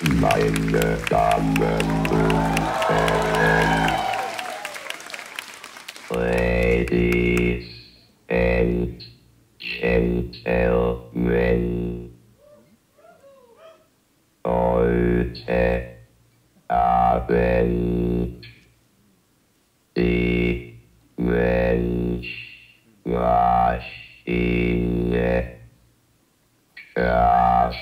Meine Damen und Herren, ladies and gentlemen, heute Abend die Menschmaschine Kraftwerk.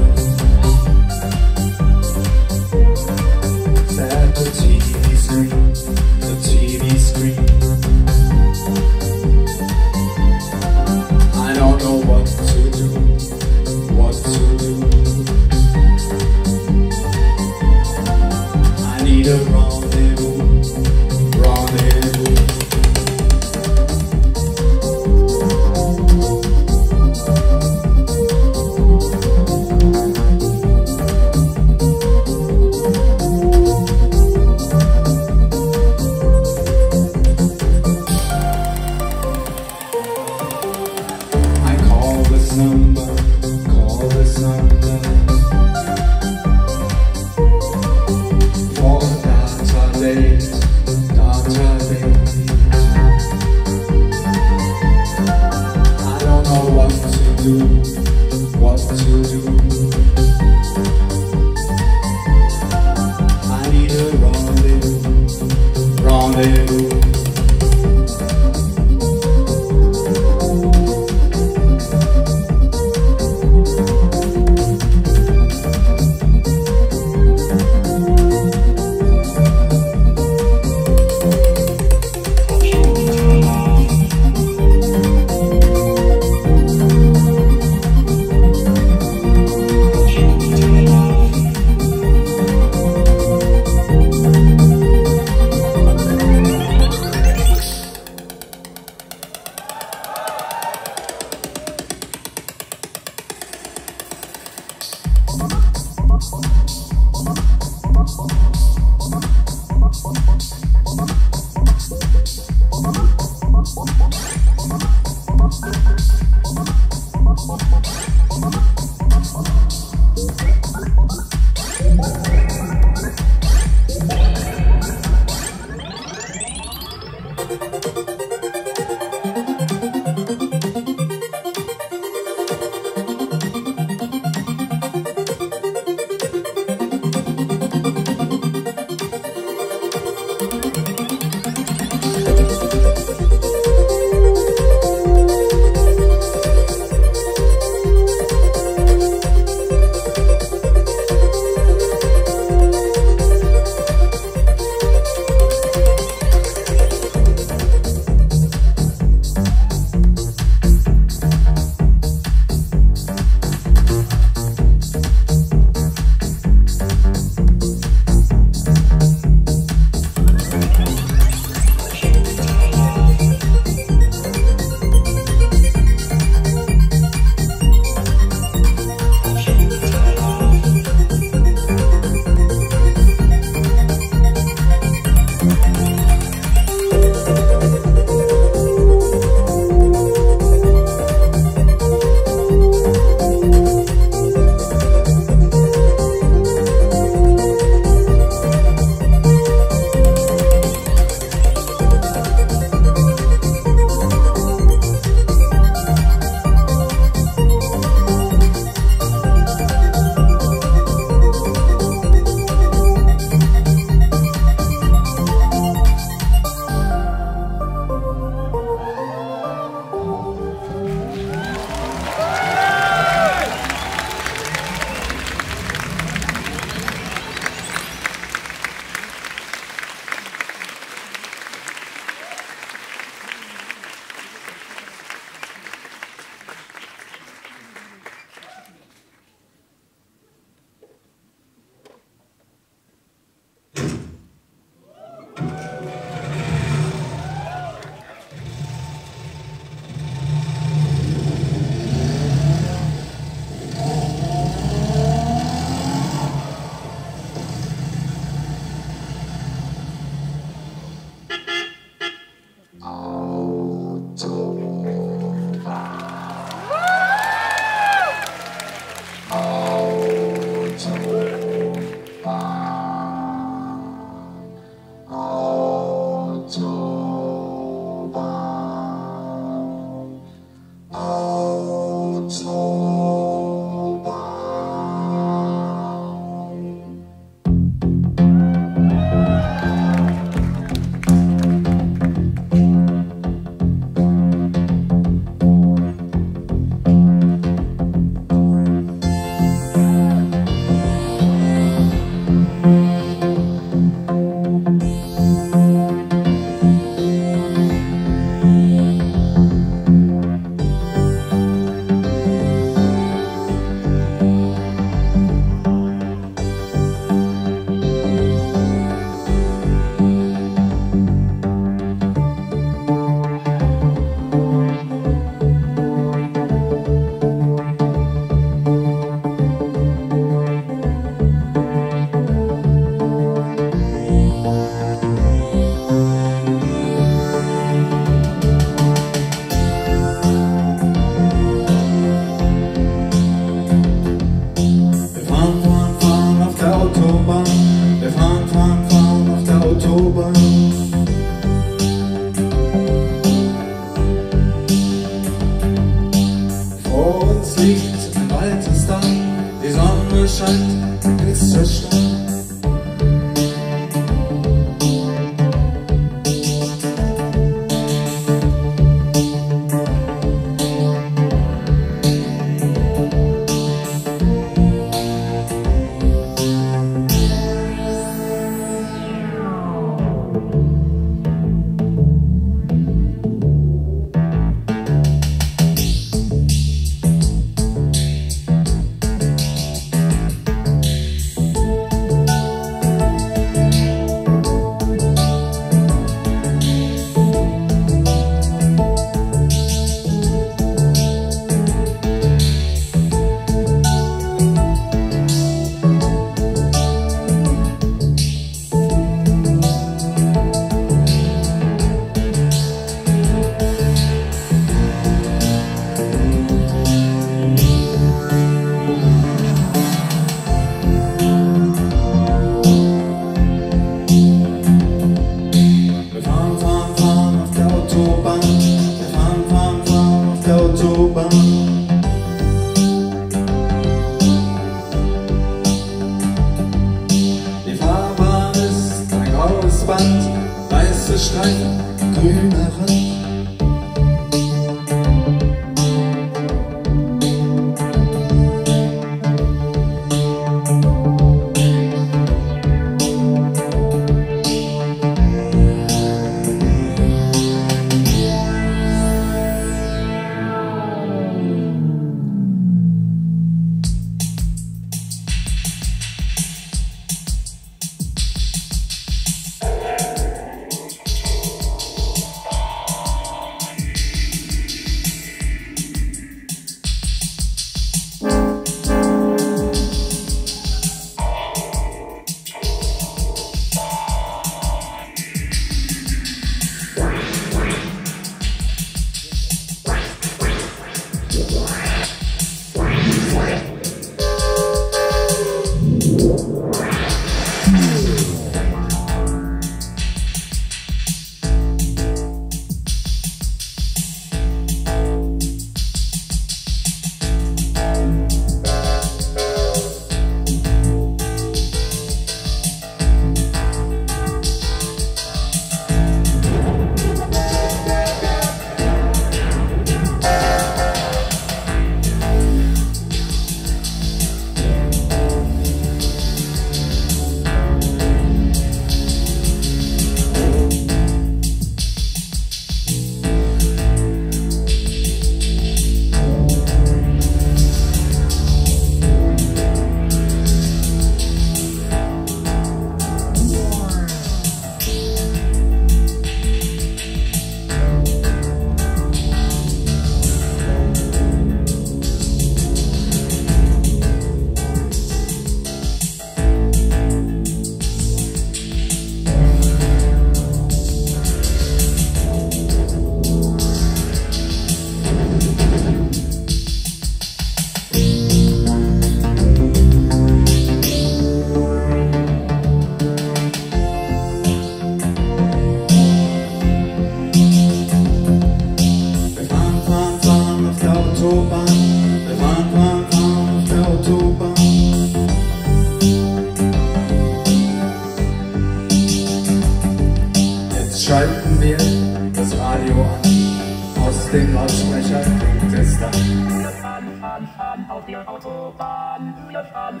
Das Radio an, aus dem Lautsprecher klingt es dann. Wir fahren auf der Autobahn, wir fahren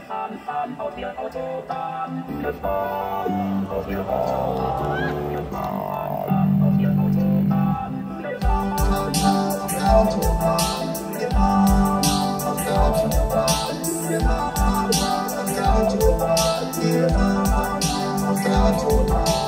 auf der Autobahn, wir fahren auf der Autobahn, wir fahren auf der Autobahn, wir fahren auf der Autobahn, wir fahren auf der Autobahn, wir fahren auf der Autobahn, wir fahren auf der Autobahn, wir fahren.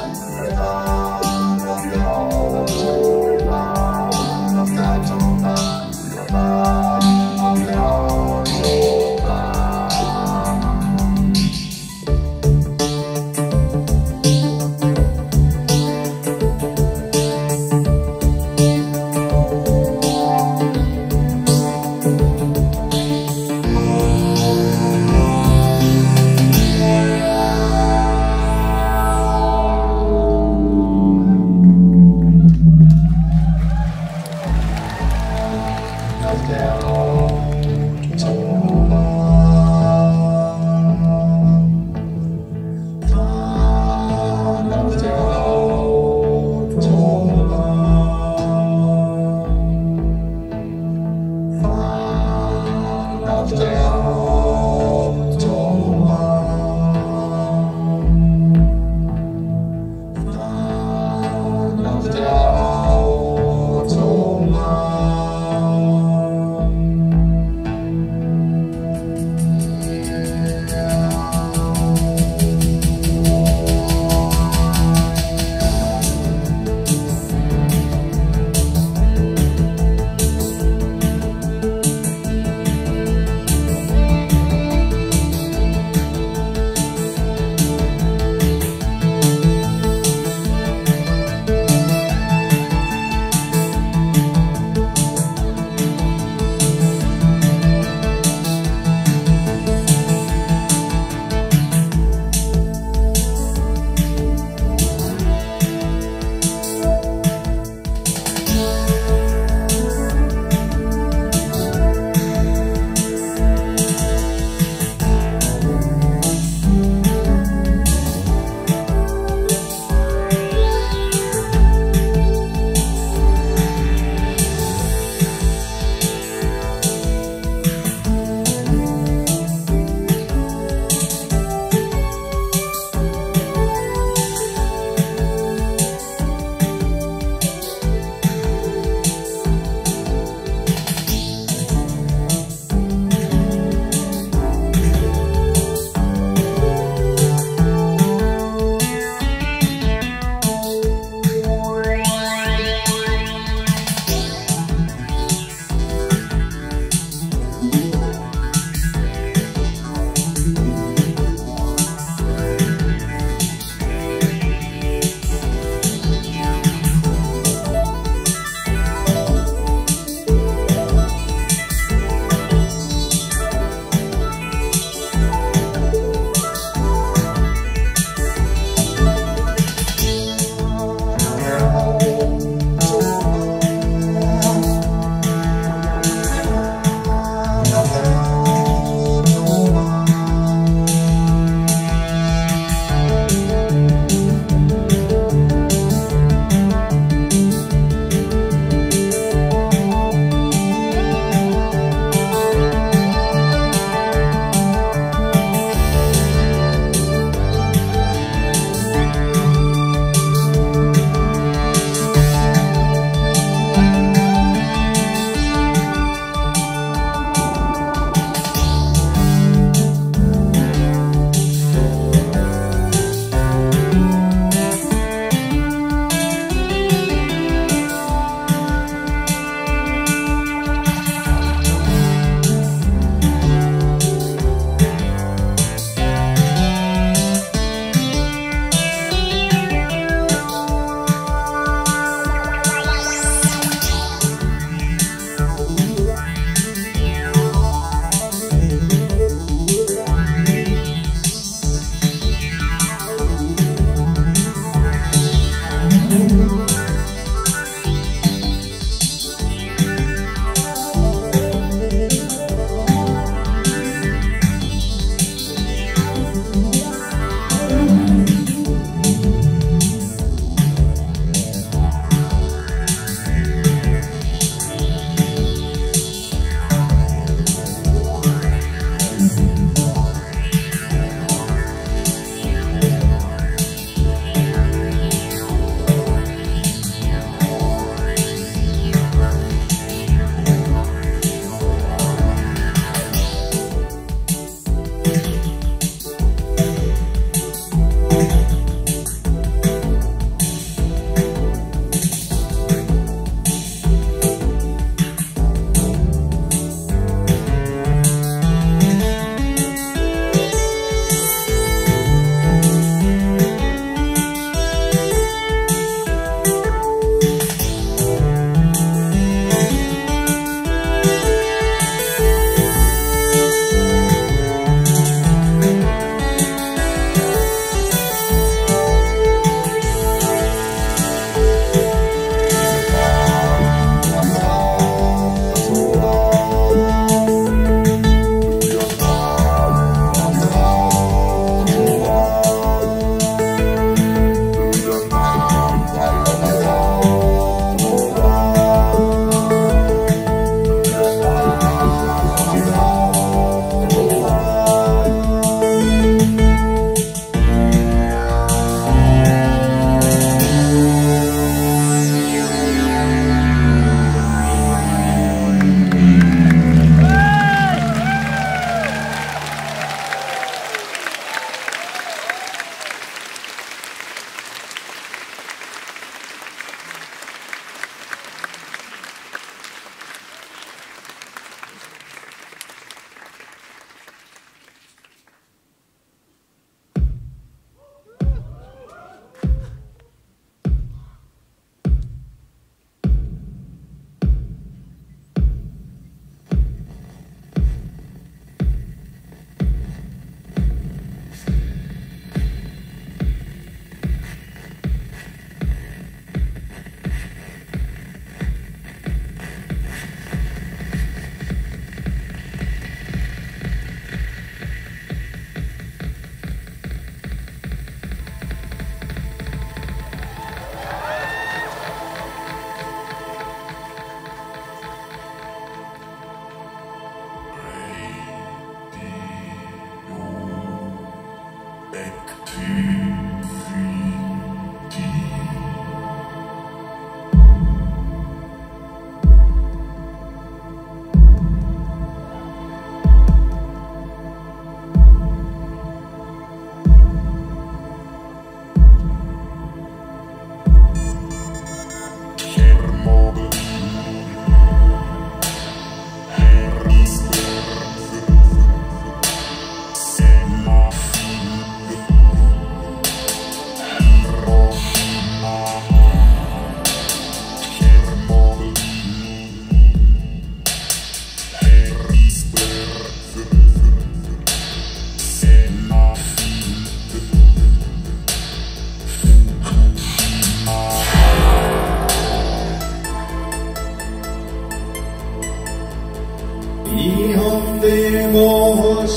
Monday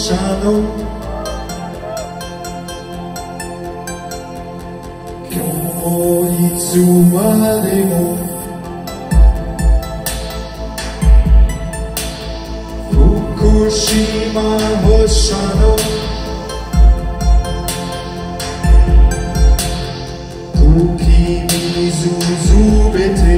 shalom. Kyo itsumade mo Fukushima shalom. Kuki mizu zubete.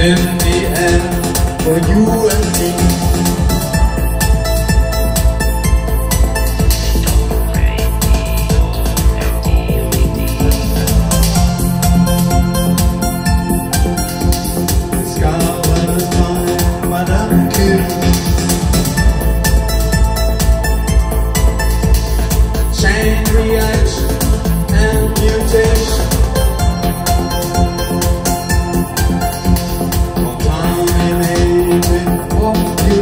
In the end, for you and me, it's got a time, but I'm kidding. Chain reaction and mutation. Oh,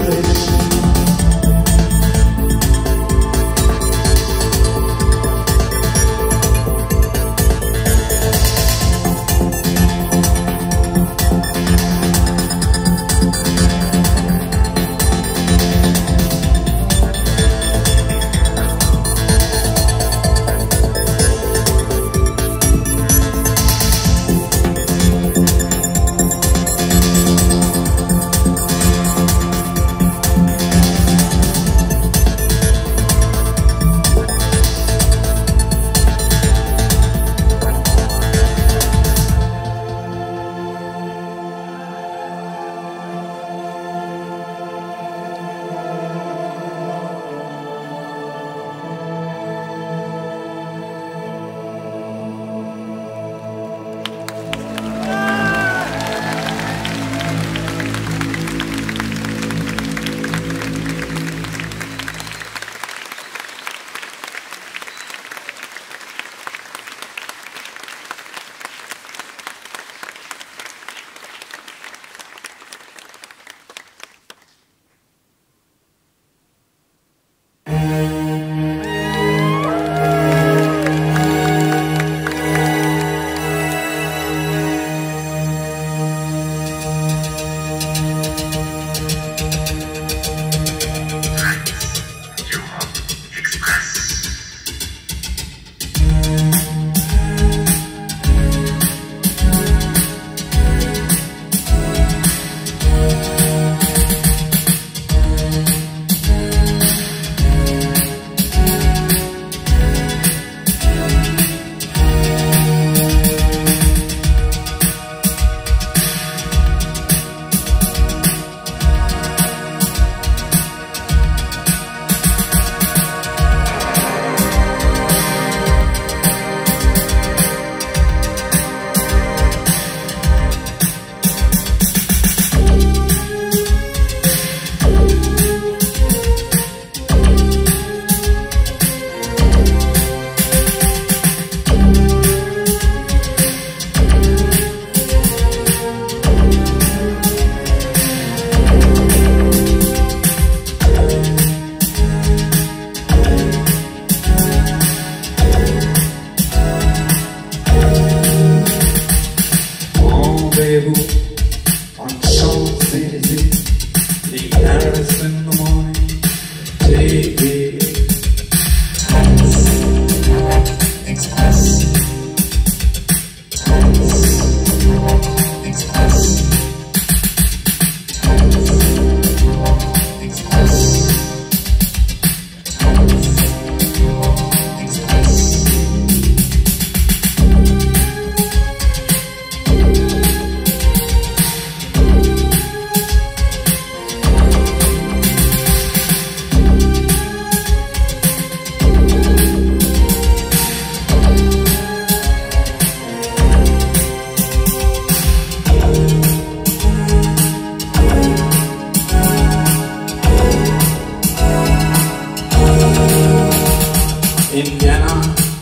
In Vienna,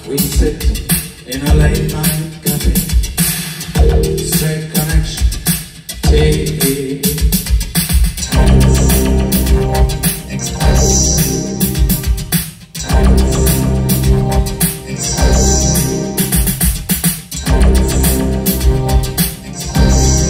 we sit in a late night cafe. Straight Connection TV. Times Express. Times Express. Times Express. Times Express.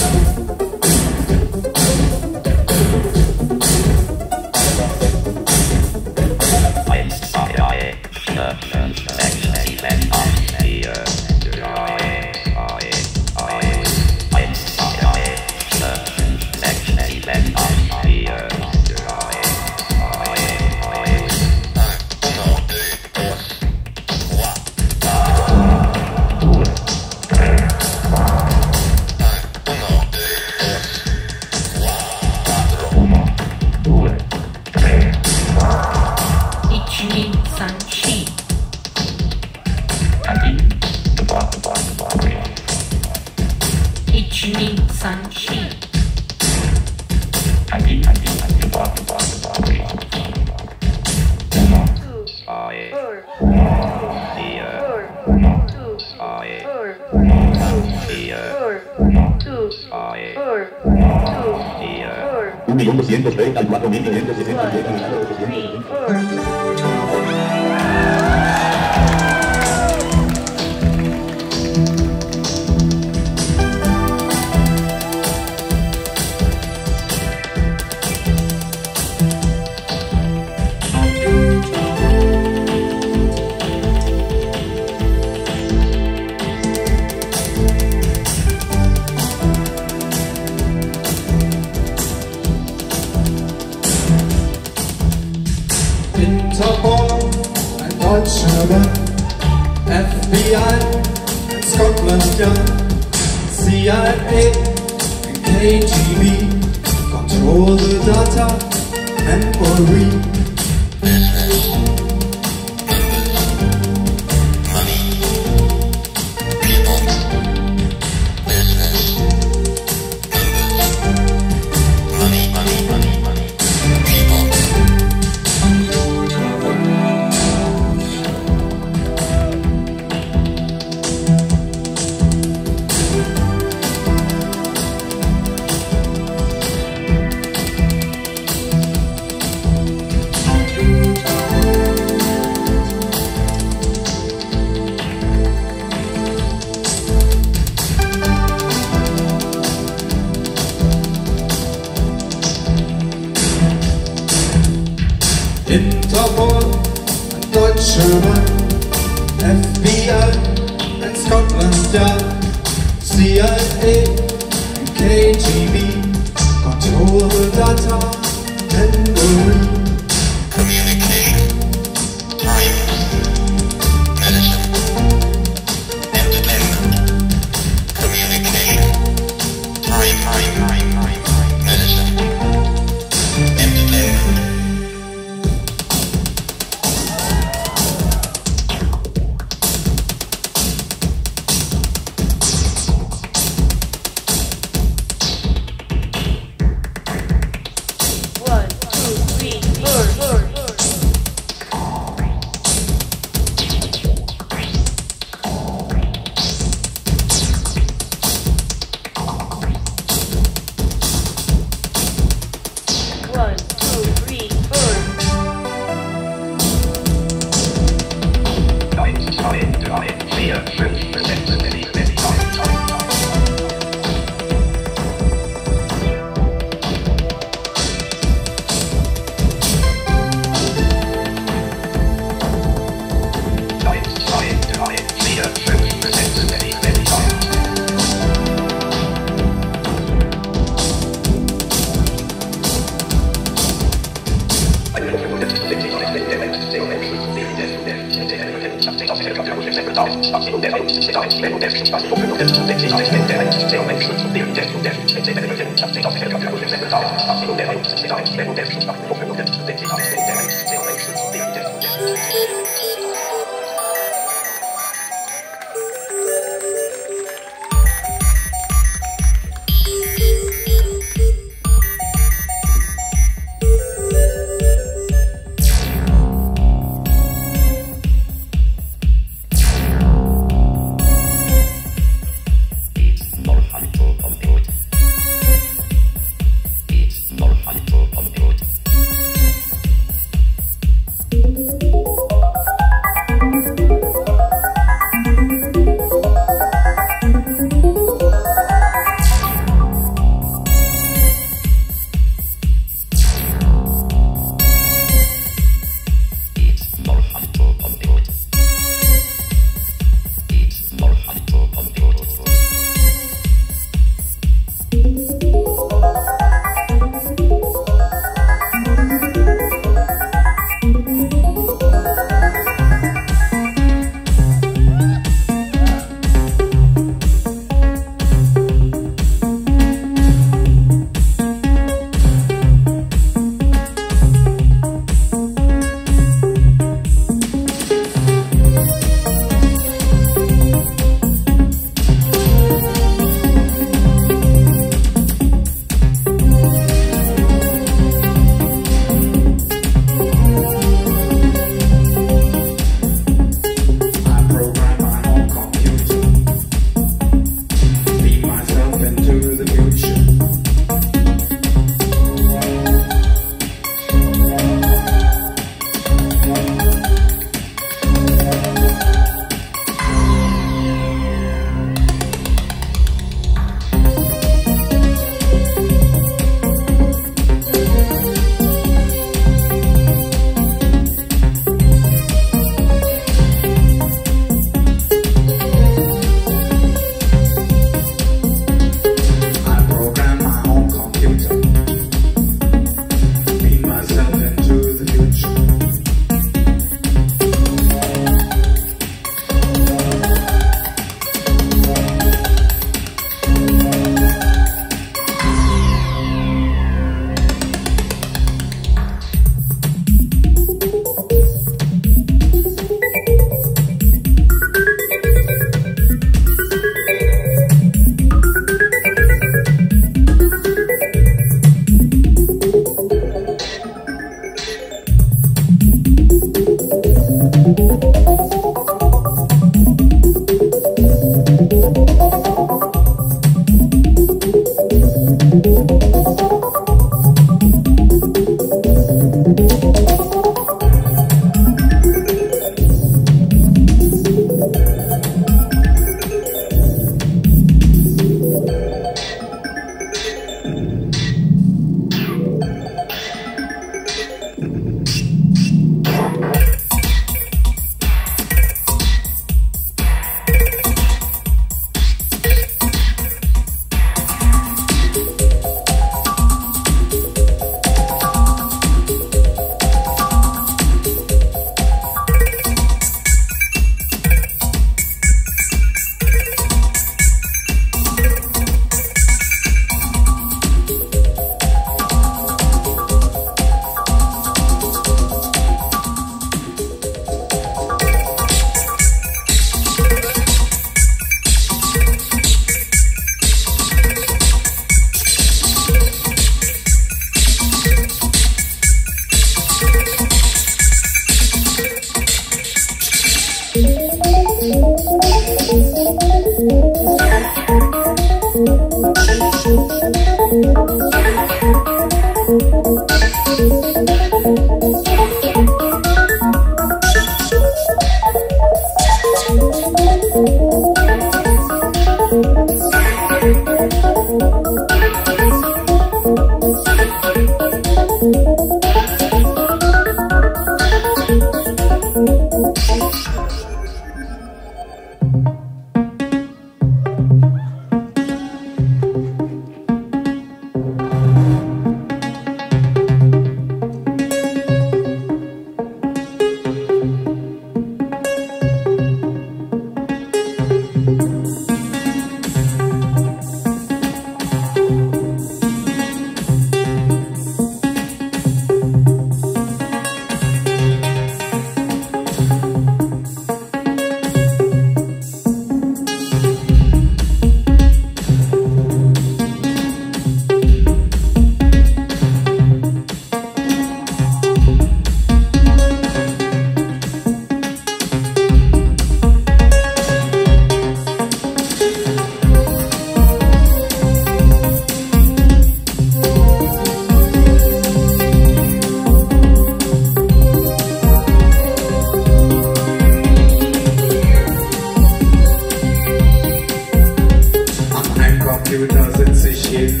Computer sitze ich hin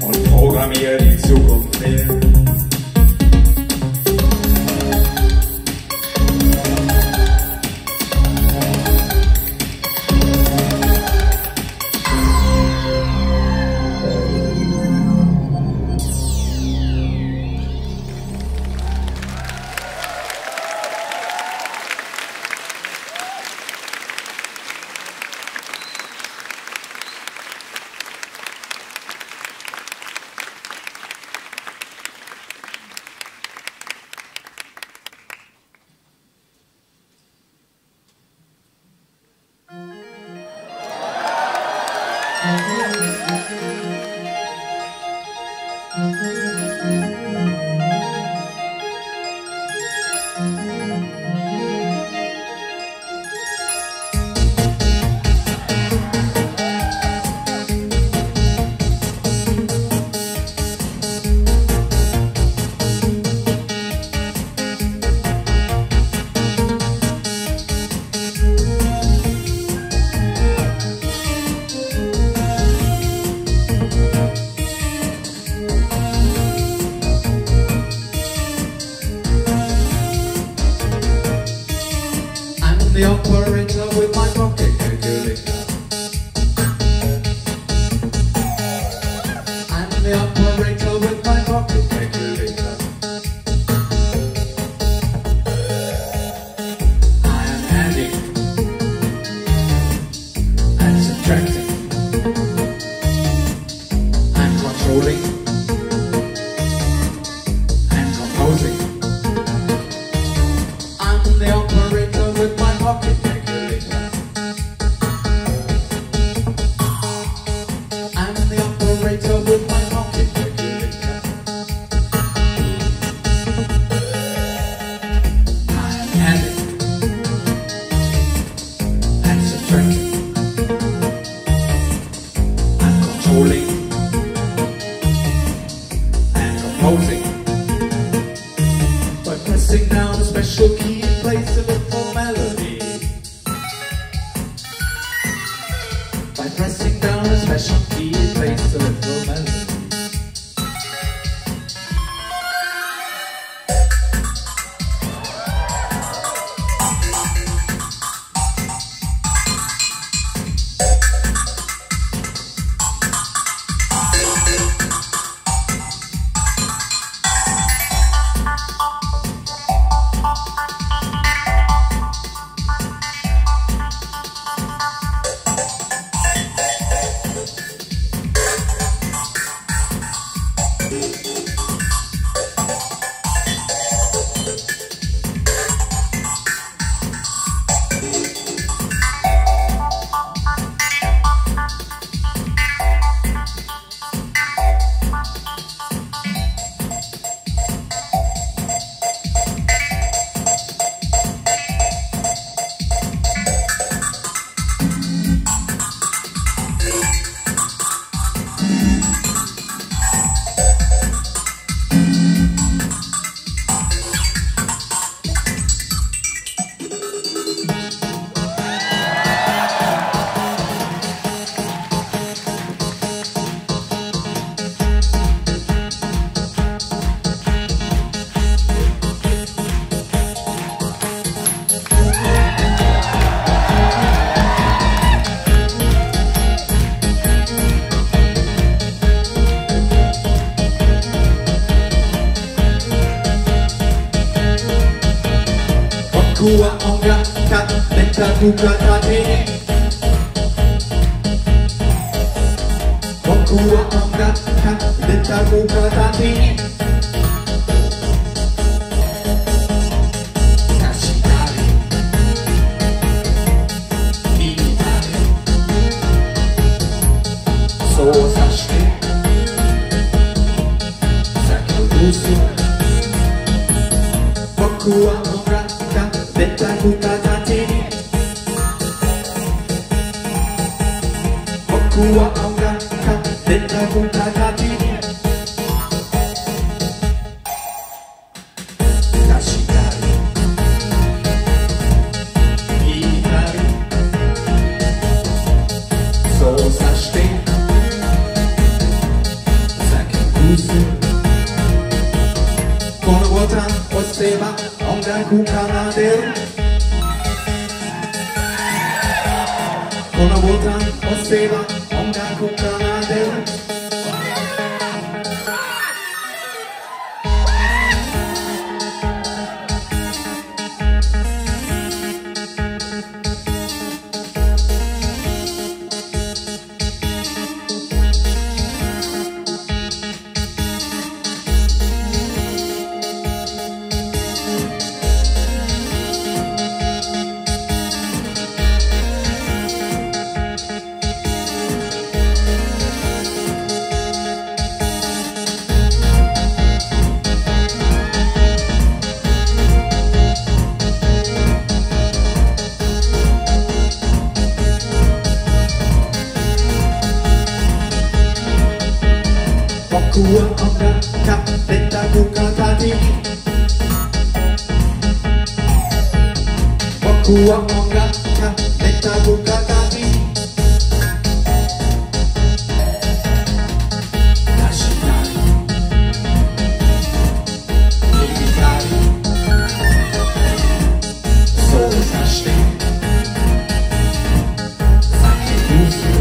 und programmiere die Zukunft hin. The operator with my pocket calculator. I'm the operator with my pocket calculator. I am adding and subtracting. I'm controlling and composing. I'm the operator with my pocket calculator. I'm the operator with my pocket calculator. I'm adding and subtracting. I'm controlling and composing by pressing down a special key in place of a full melody. By pressing down a special key in place of a full melody. Kuwa onga kat meta kuka tatini. Kuwa onga kat meta kuka tatini. Tashitari, minitari. So sashite, sakirusu. Kuwa onga kat Beta kuka tatini. Okuwa onga ka beta kuka tatini. Tashitari, minitari. So ona volta, oseva, onda kukana deva. Kua onda kapeta kukatati. Kua onda kapeta kukatati. Dashitari, militari, sozashi, sakirusu.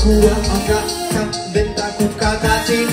Kua onda kapeta. Beta kukatati.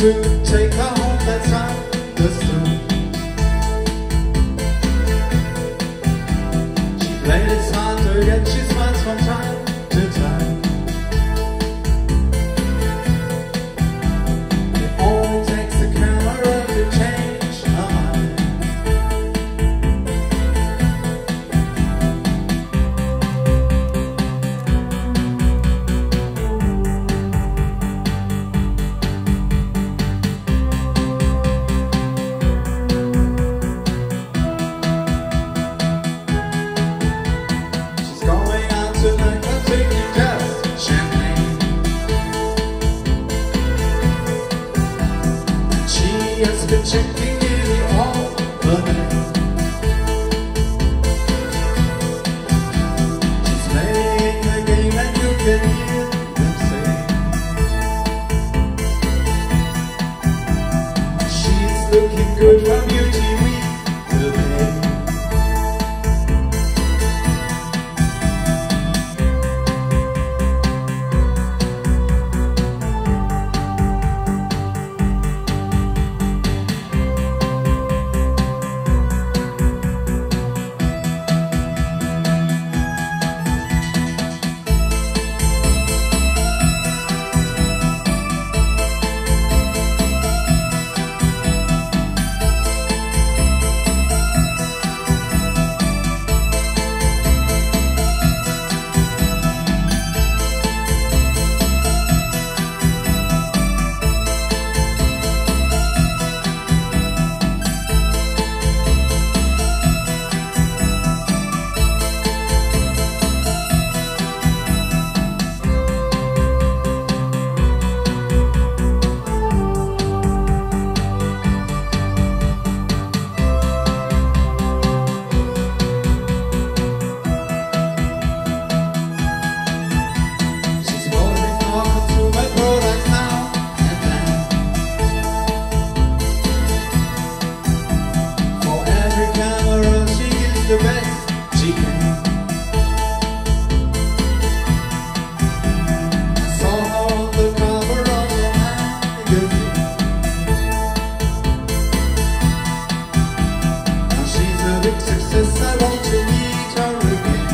to take her home, that's not the truth. She played it smarter, yet she smiles from time to time. It only takes a camera to change her mind. Has been checking nearly all the night. She's playing the game and you can hear them say she's looking good from beauty week to the best she can. I saw her on the cover of the magazine. Now she's a big success, I want to meet her again.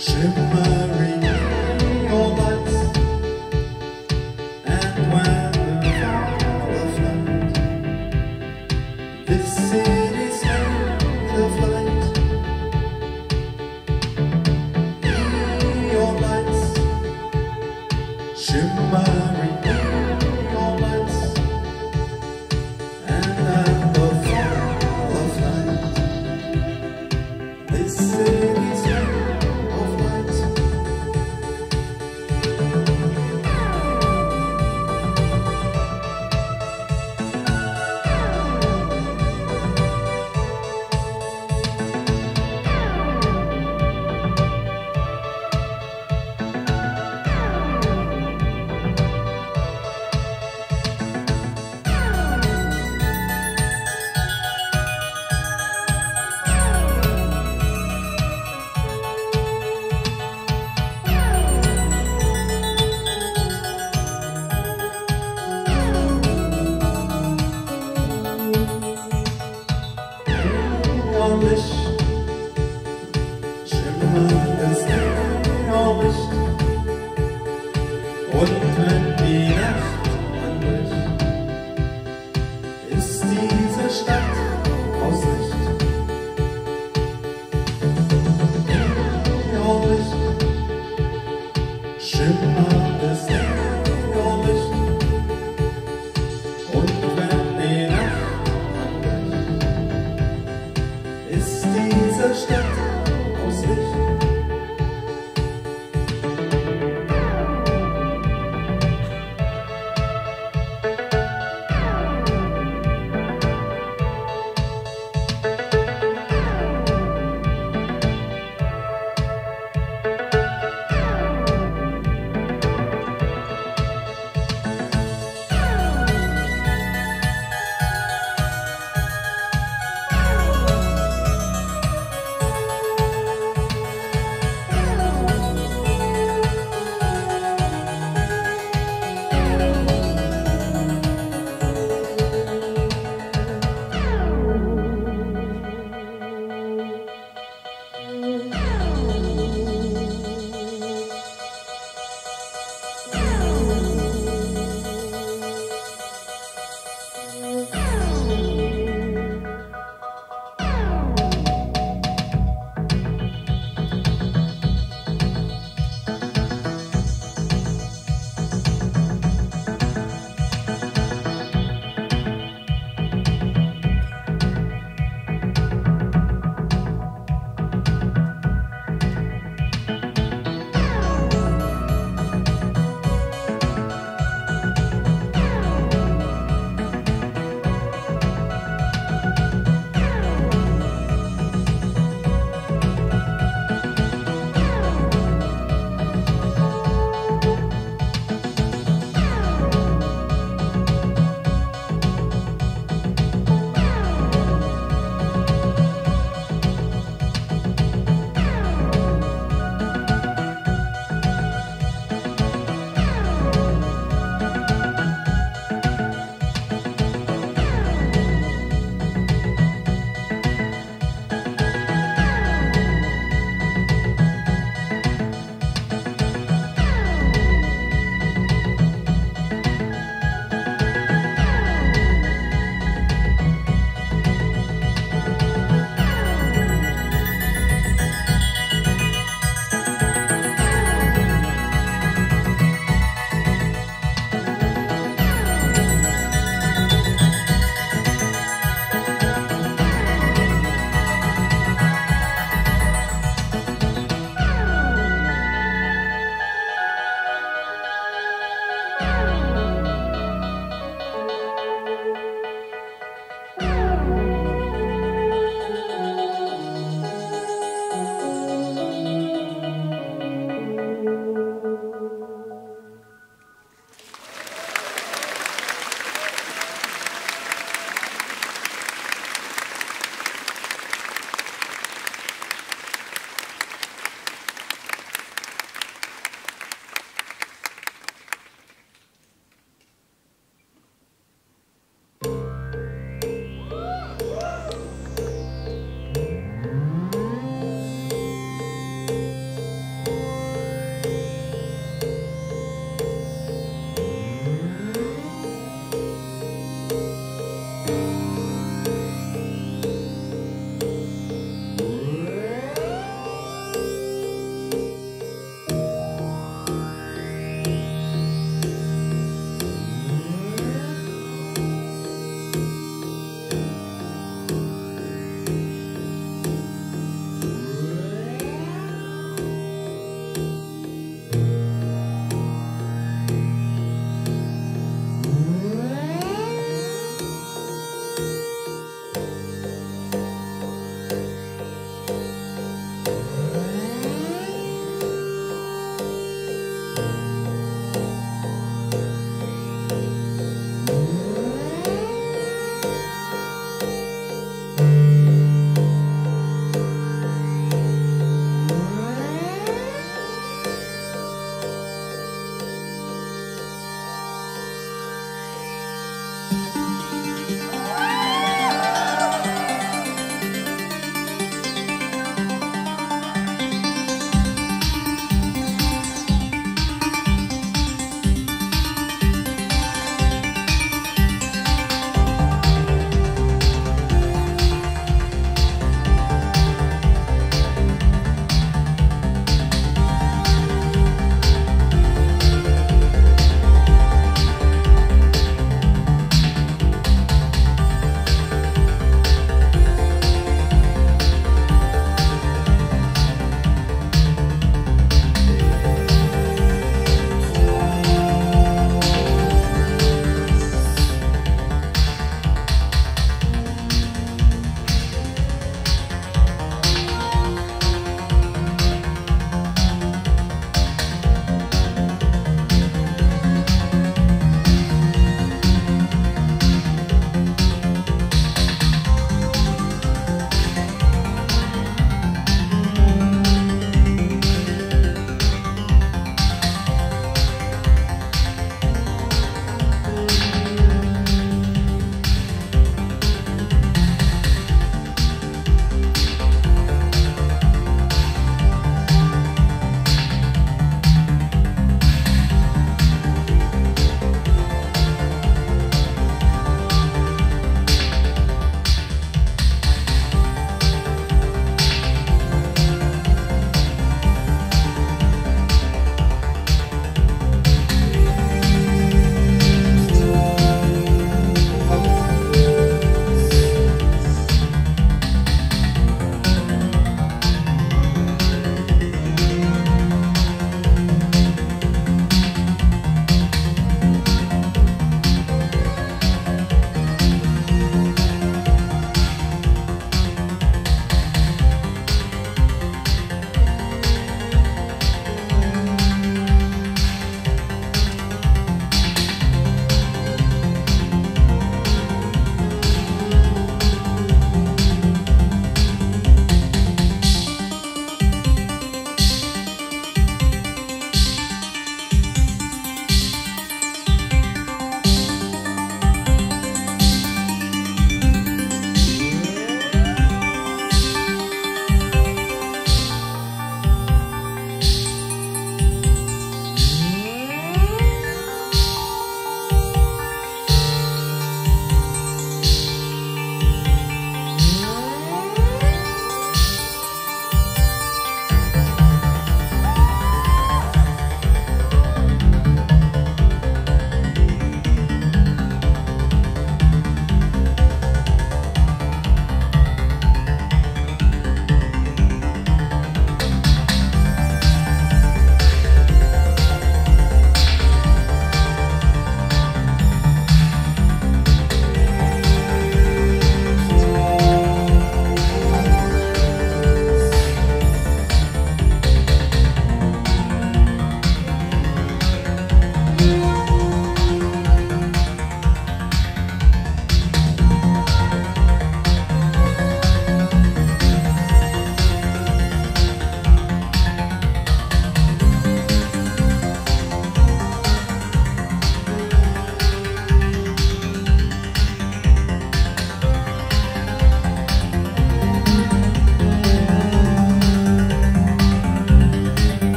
Shimmering in your lights, and when the flower floods, this city's made of light. In your lights, shimmering in your lights, and at the fall of night, this city's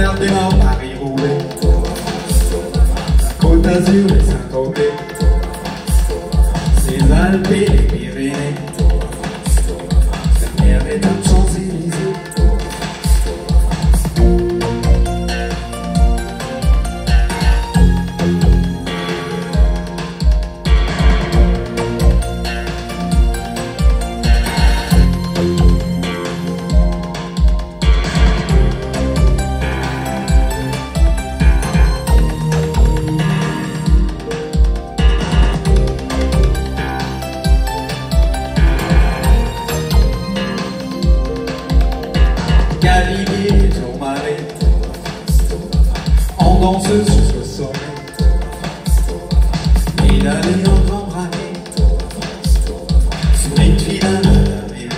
theo tiếng ông bà vì vô linh. Cô ta dịu để sang câu kê. Xin ra đất bê để bị về đây. Sẽ nghe về thăm trong gì đi dịu. On danse sur ce sommet. Il a les en grand bras. Sur une finale à la ville.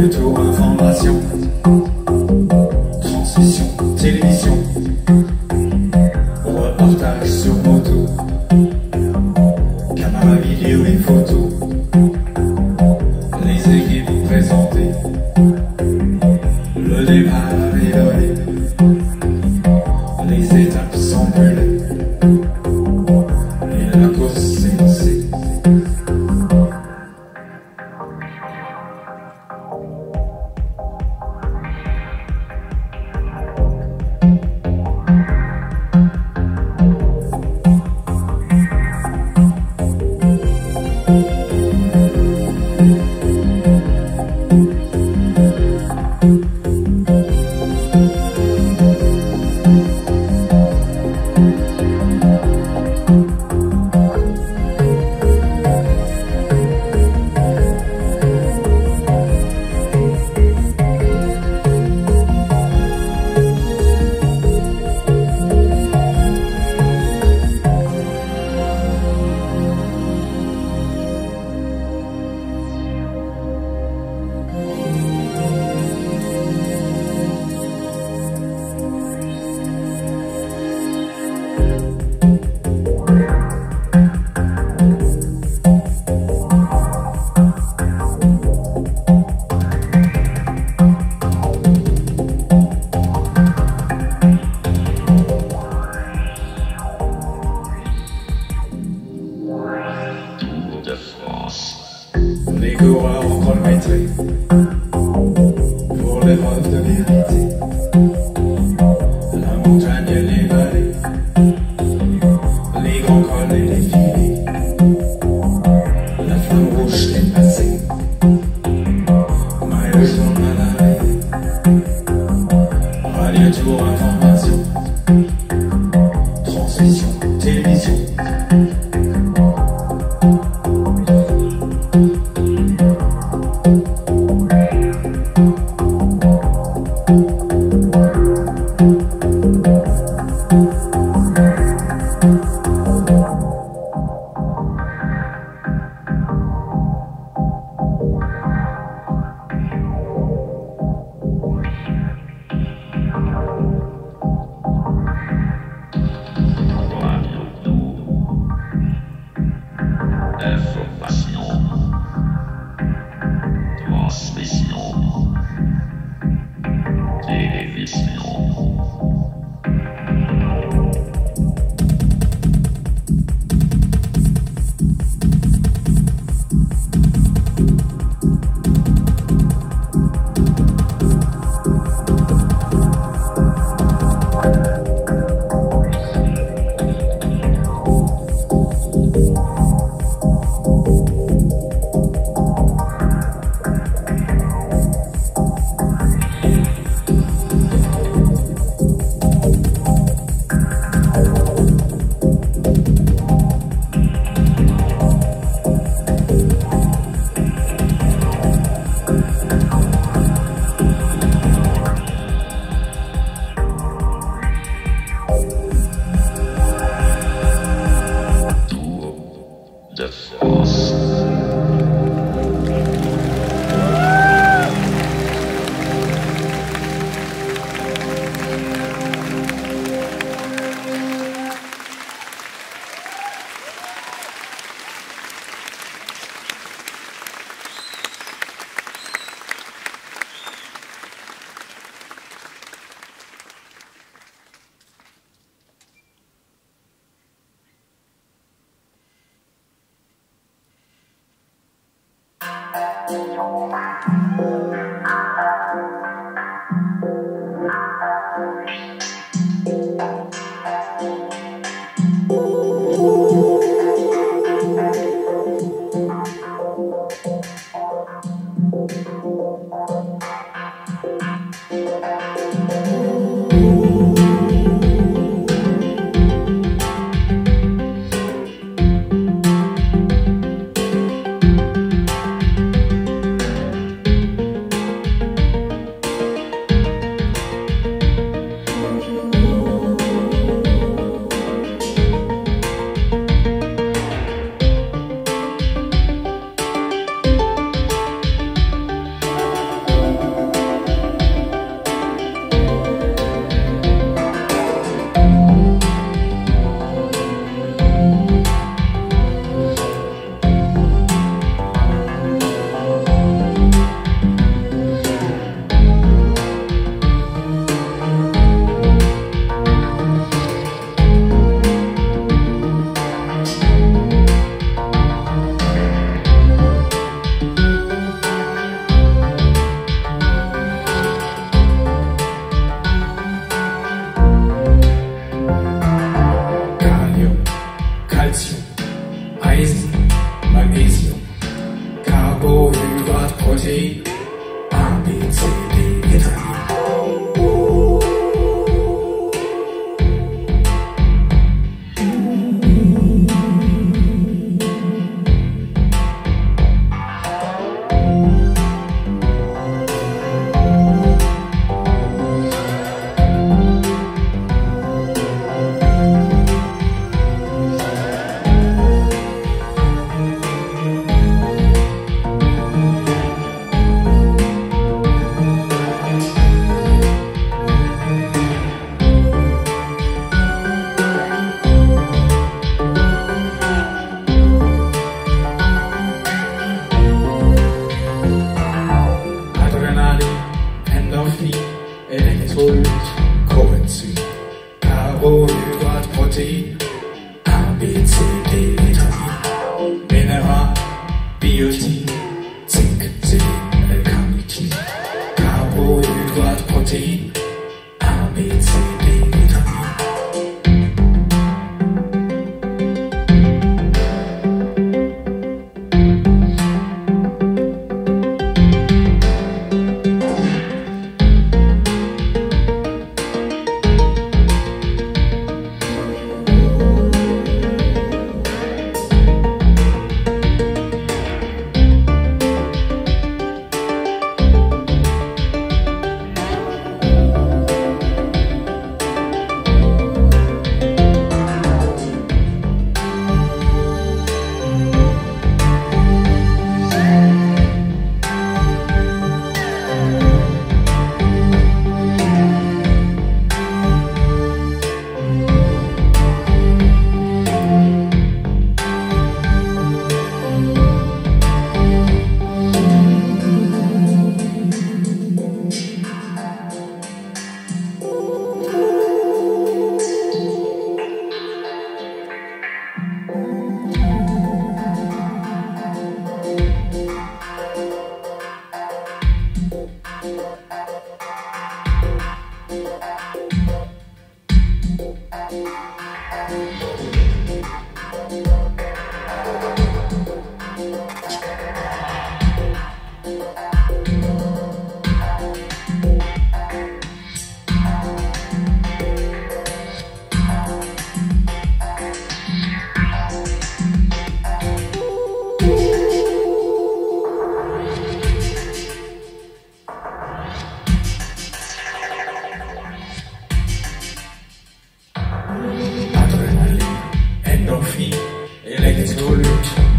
Bientôt information, transmission, télévision, reportage sur moto, caméra vidéo et photo, les équipes présentées, le départ est donné, les étapes sont brûlées, et la course est lancée. Les coureurs ont chronométré pour l'épreuve de vérité. La montagne, les vallées, les grands cols et les filets. La flamme rouge est passée. Maillage dans le mal arrêté. radio, information, transmission, télévision.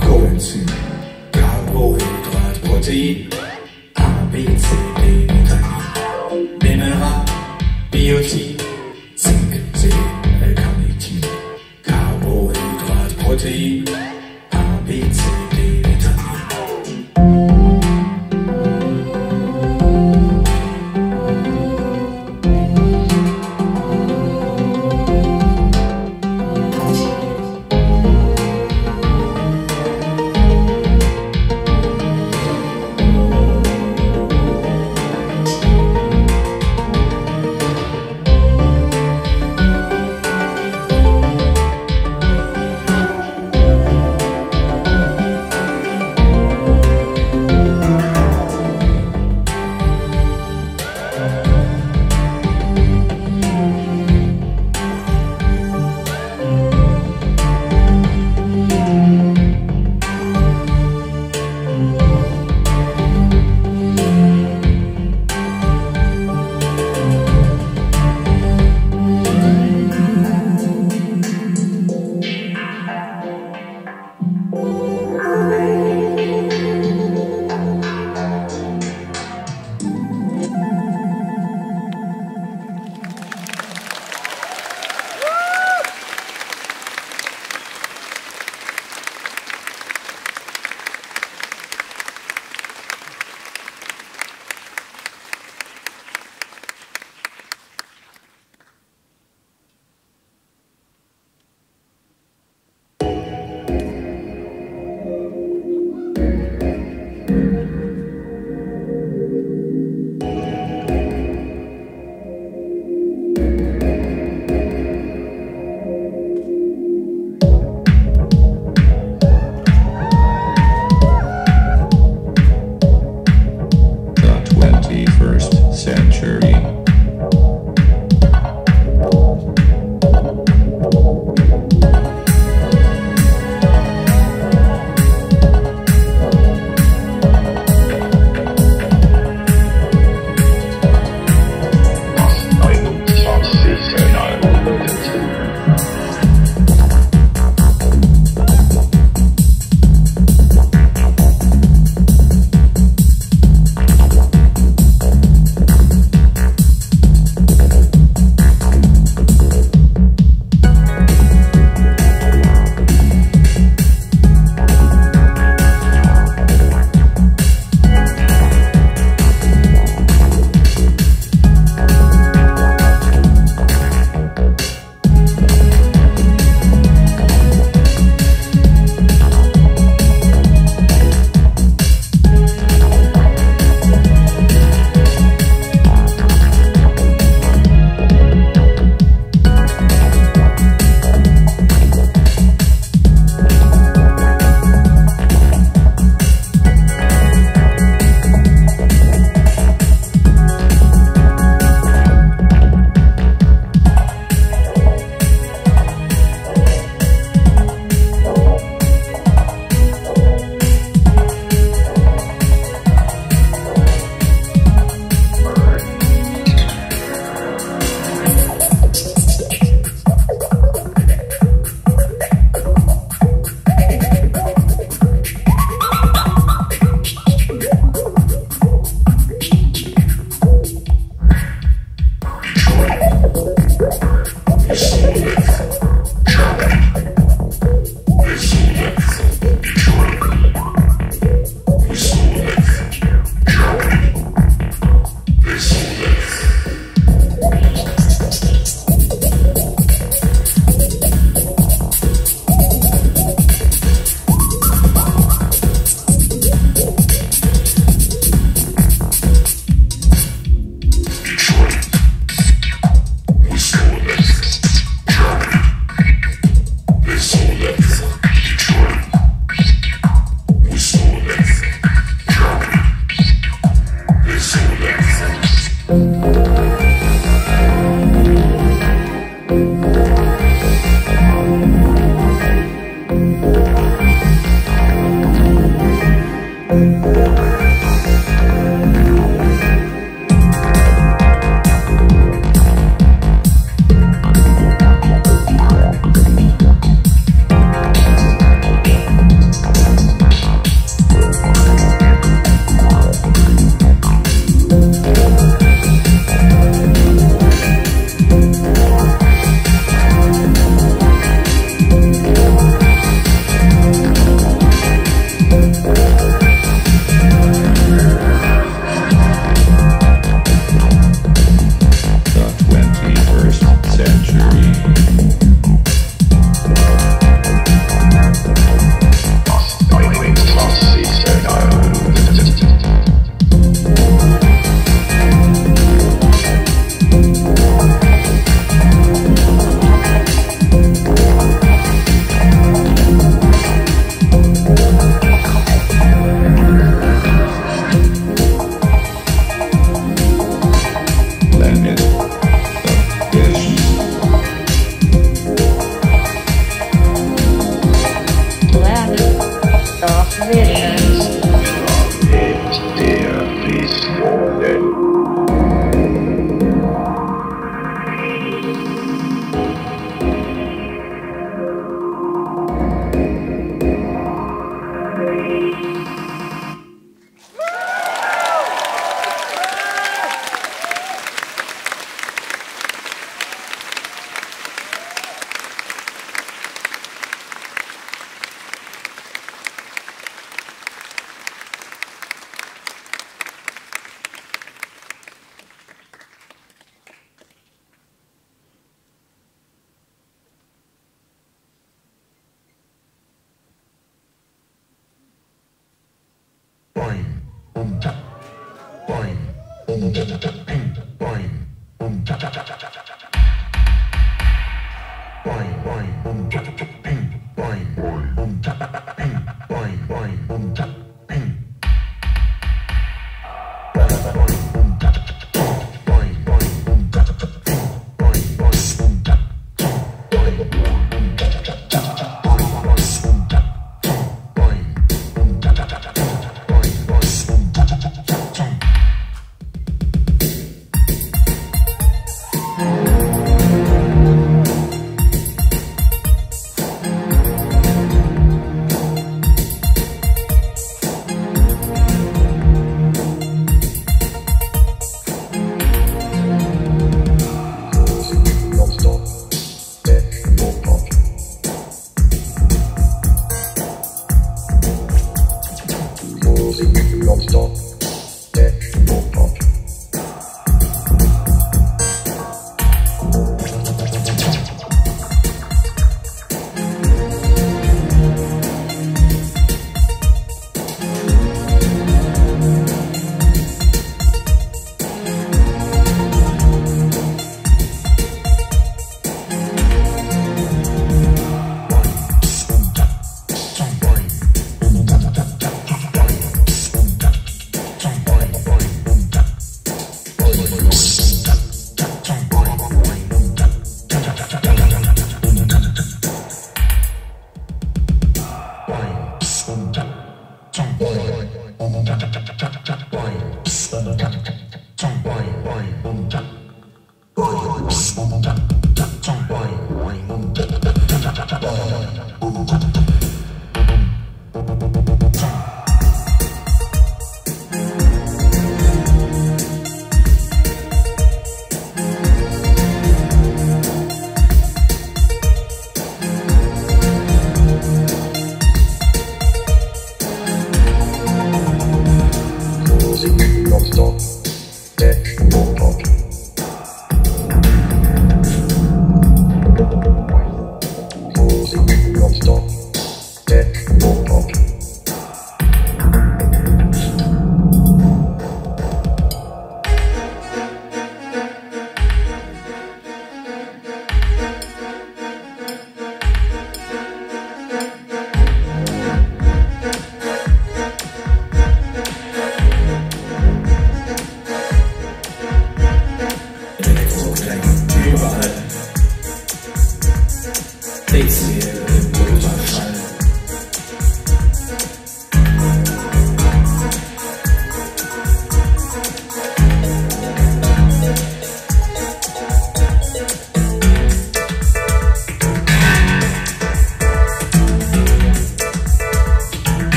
Coenzym, karbohydrat, protein, ABCD-vitamin, mineral, biotin, zinc, C-alkalintin, karbohydrat, protein, ABCD-vitamin.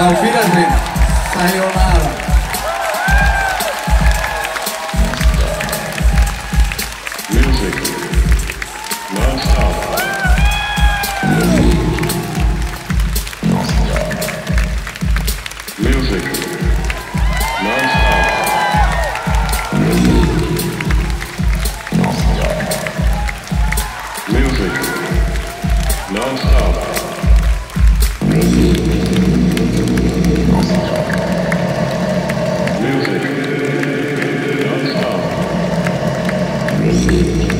Al Wiedersehen. Sayonara. Music.